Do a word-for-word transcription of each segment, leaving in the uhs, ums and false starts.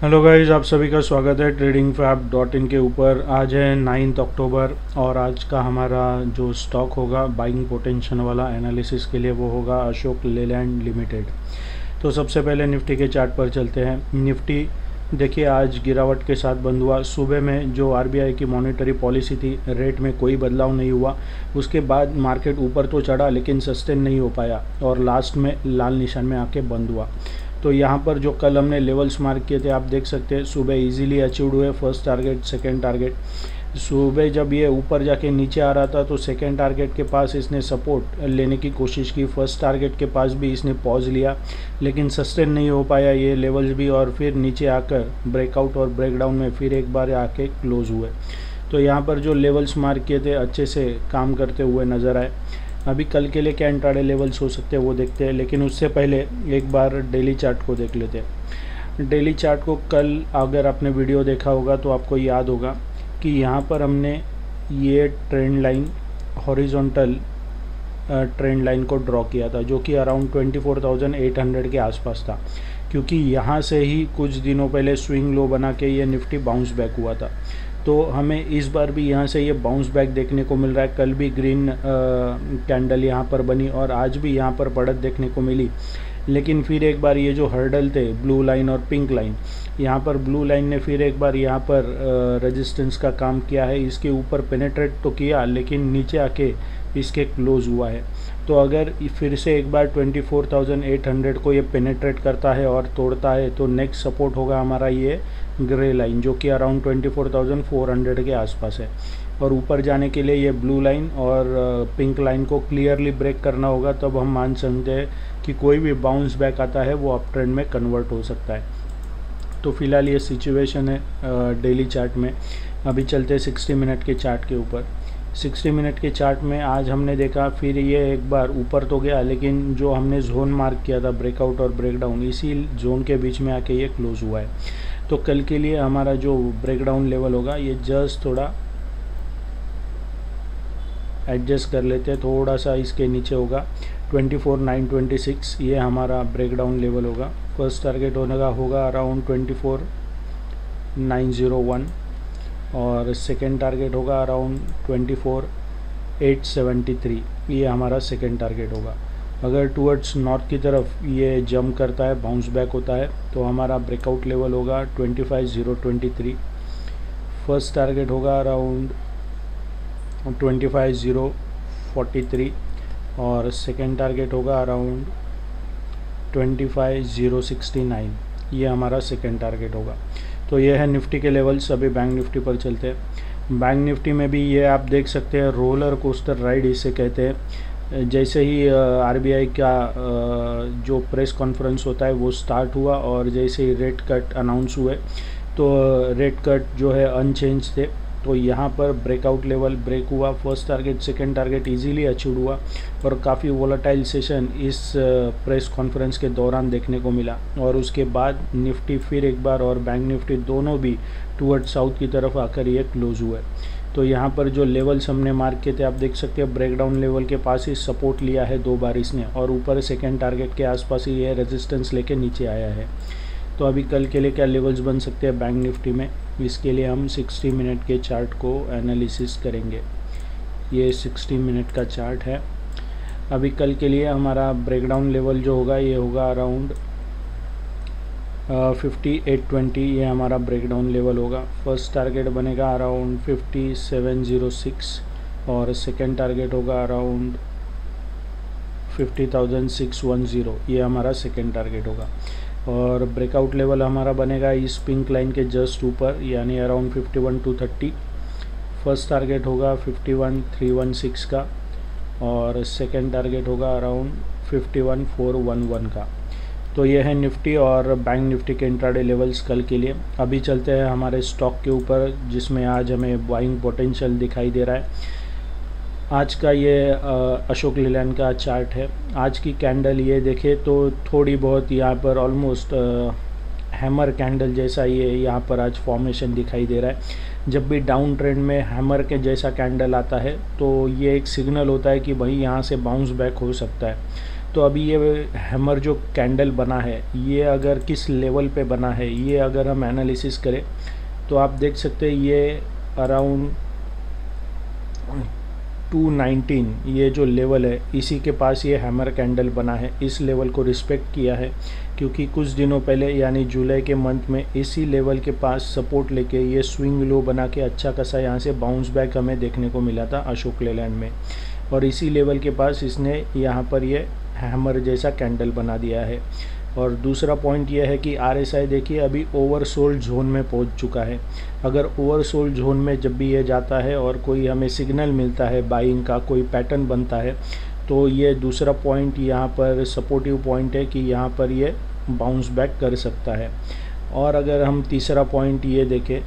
Hello guys, आप सभी का स्वागत है ट्रेडिंग फैब डॉट इन के ऊपर। आज है नाइन्थ अक्टूबर और आज का हमारा जो स्टॉक होगा बाइंग पोटेंशियल वाला एनालिसिस के लिए वो होगा अशोक लेलैंड लिमिटेड। तो सबसे पहले निफ्टी के चार्ट पर चलते हैं। निफ्टी देखिए आज गिरावट के साथ बंद हुआ। सुबह में जो आरबीआई की मॉनेटरी पॉलिसी थी, रेट में कोई बदलाव नहीं हुआ। उसके बाद मार्केट ऊपर तो चढ़ा लेकिन सस्टेन नहीं हो पाया और लास्ट में लाल निशान में आके बंद हुआ। तो यहाँ पर जो कल हमने लेवल्स मार्क किए थे आप देख सकते हैं, सुबह इजीली अचीव हुए। First target, second target. सुबह जब ये ऊपर जाके नीचे आ रहा था तो सेकंड टारगेट के पास इसने सपोर्ट लेने की कोशिश की, फर्स्ट टारगेट के पास भी इसने पॉज लिया लेकिन सस्टेन नहीं हो पाया ये लेवल्स भी, और फिर नीचे आकर ब्रेकआउट और ब्रेकडाउन में फिर एक बार आके क्लोज हुए। तो यहाँ पर जो लेवल्स मार्क किए थे अच्छे से काम करते हुए नज़र आए। अभी कल के लिए क्या इंट्राडे लेवल्स हो सकते हैं वो देखते हैं, लेकिन उससे पहले एक बार डेली चार्ट को देख लेते हैं। डेली चार्ट को कल अगर आपने वीडियो देखा होगा तो आपको याद होगा कि यहाँ पर हमने ये trend line, horizontal trend line को ड्रॉ किया था जो कि अराउंड चौबीस हज़ार आठ सौ के आसपास था, क्योंकि यहाँ से ही कुछ दिनों पहले स्विंग लो बना के ये निफ्टी बाउंस बैक हुआ था। तो हमें इस बार भी यहाँ से ये बाउंस बैक देखने को मिल रहा है। कल भी ग्रीन कैंडल यहाँ पर बनी और आज भी यहाँ पर बढ़त देखने को मिली, लेकिन फिर एक बार ये जो हर्डल थे ब्लू लाइन और पिंक लाइन, यहाँ पर ब्लू लाइन ने फिर एक बार यहाँ पर रेजिस्टेंस का काम किया है। इसके ऊपर पेनेट्रेट तो किया लेकिन नीचे आके इसके क्लोज हुआ है। तो अगर फिर से एक बार चौबीस हज़ार आठ सौ को ये पेनेट्रेट करता है और तोड़ता है तो नेक्स्ट सपोर्ट होगा हमारा ये ग्रे लाइन जो कि अराउंड चौबीस हज़ार चार सौ के आसपास है, और ऊपर जाने के लिए ये ब्लू लाइन और पिंक लाइन को क्लियरली ब्रेक करना होगा, तब हम मान सकते हैं कि कोई भी बाउंस बैक आता है वो अप ट्रेंड में कन्वर्ट हो सकता है। तो फिलहाल ये सिचुएशन है डेली चार्ट में। अभी चलते हैं सिक्सटी मिनट के चार्ट के ऊपर। सिक्सटी मिनट के चार्ट में आज हमने देखा फिर ये एक बार ऊपर तो गया लेकिन जो हमने जोन मार्क किया था ब्रेकआउट और ब्रेकडाउन, इसी जोन के बीच में आके ये क्लोज हुआ है। तो कल के लिए हमारा जो ब्रेकडाउन लेवल होगा ये जस्ट थोड़ा एडजस्ट कर लेते हैं, थोड़ा सा इसके नीचे होगा चौबीस हज़ार नौ सौ छब्बीस। ये हमारा ब्रेकडाउन लेवल होगा। फर्स्ट टारगेट होने का होगा अराउंड चौबीस हज़ार नौ सौ एक और सेकेंड टारगेट होगा अराउंड चौबीस हज़ार आठ सौ तिहत्तर। ये हमारा सेकेंड टारगेट होगा। अगर टुवर्ड्स नॉर्थ की तरफ ये जंप करता है, बाउंस बैक होता है, तो हमारा ब्रेकआउट लेवल होगा पच्चीस हज़ार तेईस। फर्स्ट टारगेट होगा अराउंड पच्चीस हज़ार तैंतालीस और सेकेंड टारगेट होगा अराउंड पच्चीस हज़ार उनहत्तर। ये हमारा सेकेंड टारगेट होगा। तो ये है निफ्टी के लेवल्स। अभी बैंक निफ्टी पर चलते हैं। बैंक निफ्टी में भी ये आप देख सकते हैं, रोलर कोस्टर राइड इसे कहते हैं। जैसे ही आरबीआई का जो प्रेस कॉन्फ्रेंस होता है वो स्टार्ट हुआ और जैसे ही रेट कट अनाउंस हुए तो रेट कट जो है अनचेंज थे, तो यहाँ पर ब्रेकआउट लेवल ब्रेक हुआ, first target second target easily achieve हुआ और काफ़ी वोलेटाइल सेशन इस प्रेस कॉन्फ्रेंस के दौरान देखने को मिला। और उसके बाद निफ्टी फिर एक बार और बैंक निफ्टी दोनों भी टुवर्ड साउथ की तरफ आकर ये क्लोज हुए। तो यहाँ पर जो लेवल्स हमने मार्क किए थे आप देख सकते हैं, ब्रेकडाउन लेवल के पास ही सपोर्ट लिया है दो बार इसने, और ऊपर सेकेंड टारगेट के आसपास ही ये रेजिस्टेंस लेके नीचे आया है। तो अभी कल के लिए क्या लेवल्स बन सकते हैं बैंक निफ्टी में, इसके लिए हम सिक्सटी मिनट के चार्ट को एनालिसिस करेंगे। ये सिक्सटी मिनट का चार्ट है। अभी कल के लिए हमारा ब्रेकडाउन लेवल जो होगा ये होगा अराउंड अट्ठावन सौ बीस। ये हमारा ब्रेकडाउन लेवल होगा। फर्स्ट टारगेट बनेगा अराउंड सत्तावन सौ छह और सेकंड टारगेट होगा अराउंड पचास हज़ार छह सौ दस। ये हमारा सेकंड टारगेट होगा और ब्रेकआउट लेवल हमारा बनेगा इस पिंक लाइन के जस्ट ऊपर, यानी अराउंड इक्यावन हज़ार दो सौ तीस। फर्स्ट टारगेट होगा इक्यावन हज़ार तीन सौ सोलह का और सेकंड टारगेट होगा अराउंड इक्यावन हज़ार चार सौ ग्यारह का। तो ये है निफ्टी और बैंक निफ्टी के इंट्राडे लेवल्स कल के लिए। अभी चलते हैं हमारे स्टॉक के ऊपर जिसमें आज हमें बाइंग पोटेंशियल दिखाई दे रहा है। आज का ये अशोक लेलैंड का चार्ट है। आज की कैंडल ये देखे तो थोड़ी बहुत यहाँ पर ऑलमोस्ट हैमर कैंडल जैसा ये यहाँ पर आज फॉर्मेशन दिखाई दे रहा है। जब भी डाउन ट्रेंड में हैमर के जैसा कैंडल आता है तो ये एक सिग्नल होता है कि भाई यहाँ से बाउंस बैक हो सकता है। तो अभी ये हैमर जो कैंडल बना है ये अगर किस लेवल पे बना है, ये अगर हम एनालिसिस करें तो आप देख सकते हैं ये अराउंड टू नाइनटीन ये जो लेवल है इसी के पास ये हैमर कैंडल बना है। इस लेवल को रिस्पेक्ट किया है क्योंकि कुछ दिनों पहले यानी जुलाई के मंथ में इसी लेवल के पास सपोर्ट लेके ये स्विंग लो बना के अच्छा खासा यहाँ से बाउंस बैक हमें देखने को मिला था अशोक लेलैंड में, और इसी लेवल के पास इसने यहाँ पर ये हैमर जैसा कैंडल बना दिया है। और दूसरा पॉइंट यह है कि आरएसआई देखिए अभी ओवरसोल्ड जोन में पहुंच चुका है। अगर ओवरसोल्ड जोन में जब भी ये जाता है और कोई हमें सिग्नल मिलता है बाइंग का, कोई पैटर्न बनता है, तो ये दूसरा पॉइंट यहाँ पर सपोर्टिव पॉइंट है कि यहाँ पर ये बाउंस बैक कर सकता है। और अगर हम तीसरा पॉइंट ये देखें,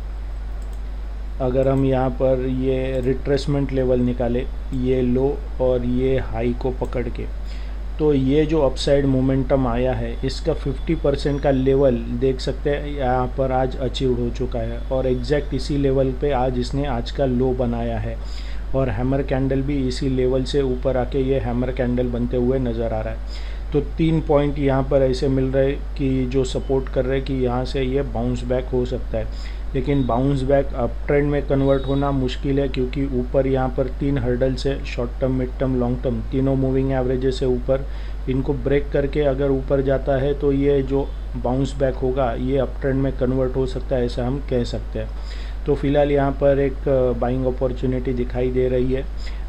अगर हम यहाँ पर ये रिट्रेसमेंट लेवल निकाले ये लो और ये हाई को पकड़ के, तो ये जो अपसाइड मोमेंटम आया है इसका फिफ्टी परसेंट का लेवल देख सकते हैं यहाँ पर आज अचीव हो चुका है, और एग्जैक्ट इसी लेवल पे आज इसने आज का लो बनाया है और हैमर कैंडल भी इसी लेवल से ऊपर आके ये हैमर कैंडल बनते हुए नज़र आ रहा है। तो तीन पॉइंट यहाँ पर ऐसे मिल रहे कि जो सपोर्ट कर रहे कि यहाँ से ये बाउंस बैक हो सकता है, लेकिन बाउंस बैक अप ट्रेंड में कन्वर्ट होना मुश्किल है क्योंकि ऊपर यहाँ पर तीन हर्डल्स है, short term, mid term, long term, तीनों मूविंग एवरेजेस है ऊपर। इनको ब्रेक करके अगर ऊपर जाता है तो ये जो बाउंस बैक होगा ये अप ट्रेंड में कन्वर्ट हो सकता है, ऐसा हम कह सकते हैं। तो फिलहाल यहाँ पर एक बाइंग अपॉर्चुनिटी दिखाई दे रही है,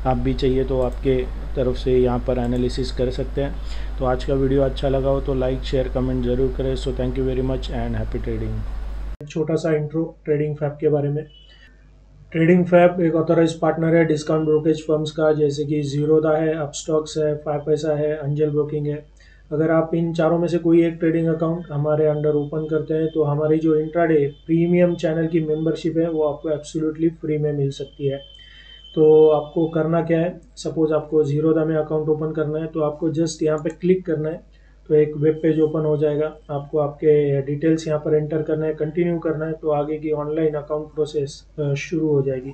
आप भी चाहिए तो आपके तरफ से यहाँ पर एनालिसिस कर सकते हैं। तो आज का वीडियो अच्छा लगा हो तो लाइक शेयर कमेंट ज़रूर करें। So thank you very much and happy trading. छोटा सा इंट्रो ट्रेडिंग फैब के बारे में। ट्रेडिंग फैब एक ऑथराइज पार्टनर है डिस्काउंट ब्रोकेज फर्म्स का, जैसे कि जीरोधा है, अपस्टॉक्स है, फाइव पैसा है, एंजल ब्रोकिंग है। अगर आप इन चारों में से कोई एक ट्रेडिंग अकाउंट हमारे अंडर ओपन करते हैं तो हमारी जो इंट्राडे प्रीमियम चैनल की मेंबरशिप है वो आपको एब्सोल्युटली फ्री में मिल सकती है। तो आपको करना क्या है, सपोज आपको जीरोधा में अकाउंट ओपन करना है तो आपको जस्ट यहाँ पर क्लिक करना है तो एक वेब पेज ओपन हो जाएगा। आपको आपके डिटेल्स यहाँ पर एंटर करना है, कंटिन्यू करना है तो आगे की ऑनलाइन अकाउंट प्रोसेस शुरू हो जाएगी।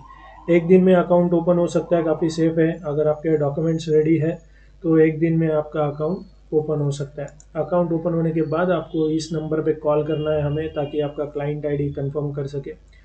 एक दिन में अकाउंट ओपन हो सकता है, काफ़ी सेफ है। अगर आपके डॉक्यूमेंट्स रेडी है तो एक दिन में आपका अकाउंट ओपन हो सकता है। अकाउंट ओपन होने के बाद आपको इस नंबर पे कॉल करना है हमें, ताकि आपका क्लाइंट आई डी कन्फर्म कर सके।